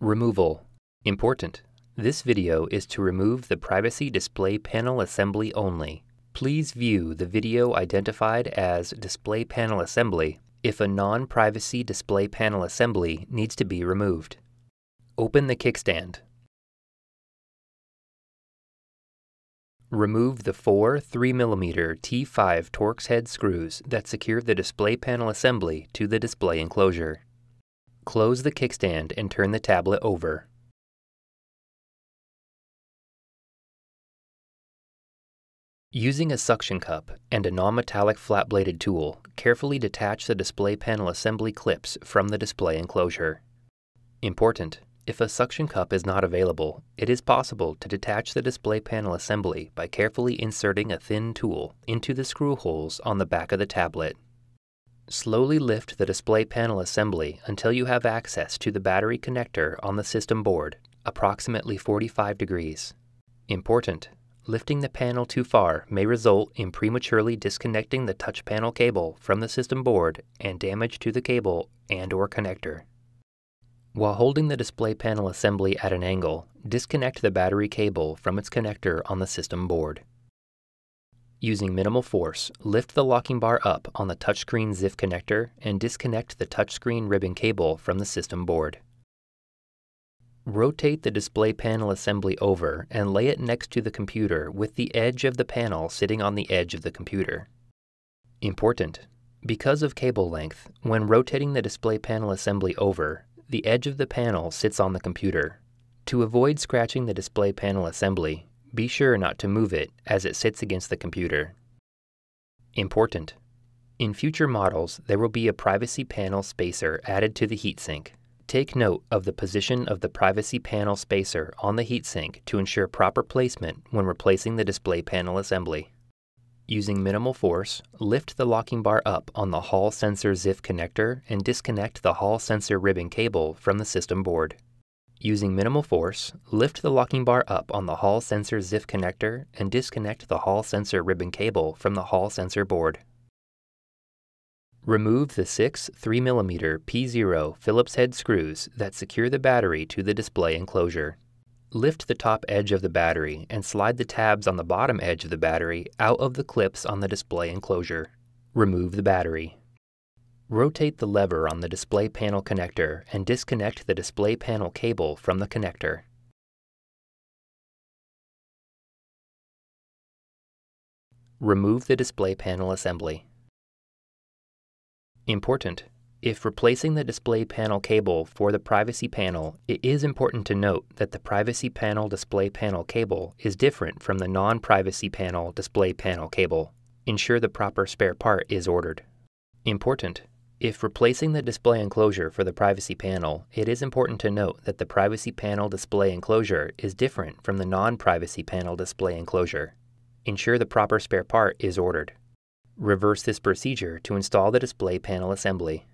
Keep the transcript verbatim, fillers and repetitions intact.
Removal. Important. This video is to remove the Privacy Display Panel Assembly only. Please view the video identified as Display Panel Assembly if a non-Privacy Display Panel Assembly needs to be removed. Open the kickstand. Remove the four three millimeter T five Torx head screws that secure the Display Panel Assembly to the display enclosure. Close the kickstand and turn the tablet over. Using a suction cup and a non-metallic flat-bladed tool, carefully detach the Display Panel Assembly clips from the display enclosure. Important. If a suction cup is not available, it is possible to detach the Display Panel Assembly by carefully inserting a thin tool into the screw holes on the back of the tablet. Slowly lift the Display Panel Assembly until you have access to the battery connector on the system board, approximately forty-five degrees. Important. Lifting the panel too far may result in prematurely disconnecting the touch panel cable from the system board and damage to the cable and/or connector. While holding the Display Panel Assembly at an angle, disconnect the battery cable from its connector on the system board. Using minimal force, lift the locking bar up on the touchscreen Z I F connector and disconnect the touchscreen ribbon cable from the system board. Rotate the Display Panel Assembly over and lay it next to the computer with the edge of the panel sitting on the edge of the computer. Important. Because of cable length, when rotating the Display Panel Assembly over, the edge of the panel sits on the computer. To avoid scratching the Display Panel Assembly, be sure not to move it as it sits against the computer. Important. In future models, there will be a privacy panel spacer added to the heatsink. Take note of the position of the privacy panel spacer on the heatsink to ensure proper placement when replacing the Display Panel Assembly. Using minimal force, lift the locking bar up on the Hall Sensor Z I F connector and disconnect the Hall Sensor ribbon cable from the system board. Using minimal force, lift the locking bar up on the Hall Sensor Z I F connector and disconnect the Hall Sensor ribbon cable from the Hall Sensor board. Remove the six three millimeter P zero Phillips head screws that secure the battery to the display enclosure. Lift the top edge of the battery and slide the tabs on the bottom edge of the battery out of the clips on the display enclosure. Remove the battery. Rotate the lever on the display panel connector and disconnect the display panel cable from the connector. Remove the Display Panel Assembly. Important. If replacing the display panel cable for the privacy panel, it is important to note that the privacy panel display panel cable is different from the non-privacy panel display panel cable. Ensure the proper spare part is ordered. Important. If replacing the display enclosure for the privacy panel, it is important to note that the privacy panel display enclosure is different from the non-privacy panel display enclosure. Ensure the proper spare part is ordered. Reverse this procedure to install the Display Panel Assembly.